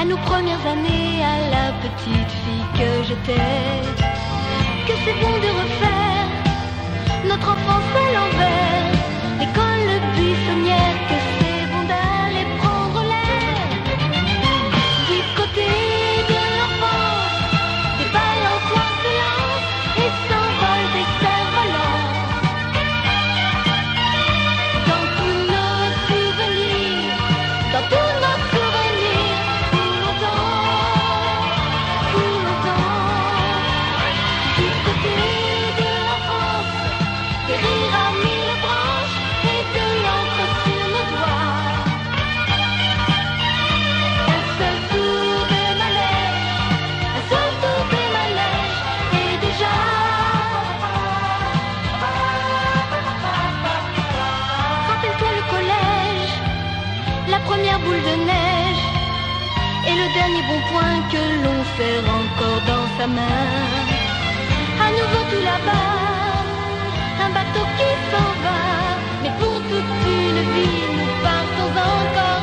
à nos premières années, à la petite fille que j'étais. Que c'est bon de refaire notre enfance à l'envers, l'école buissonnière, que c'est bon d'aller prendre l'air. Du côté de l'enfance, des balances en silence et s'envolent des cerfs-volants. Dans tous nos souvenirs, dans tous nos souvenirs, pour longtemps, du côté de l'enfance, des rires à mille branches et de l'encre sur nos doigts. Un seul tour de manège, un seul tour de manège, et déjà rappelle-toi le collège, la première boule de neige et le dernier bon point que l'on serre encore dans sa main. À nouveau tout là-bas, un bateau qui s'en va, mais pour toute une vie, nous partons encore.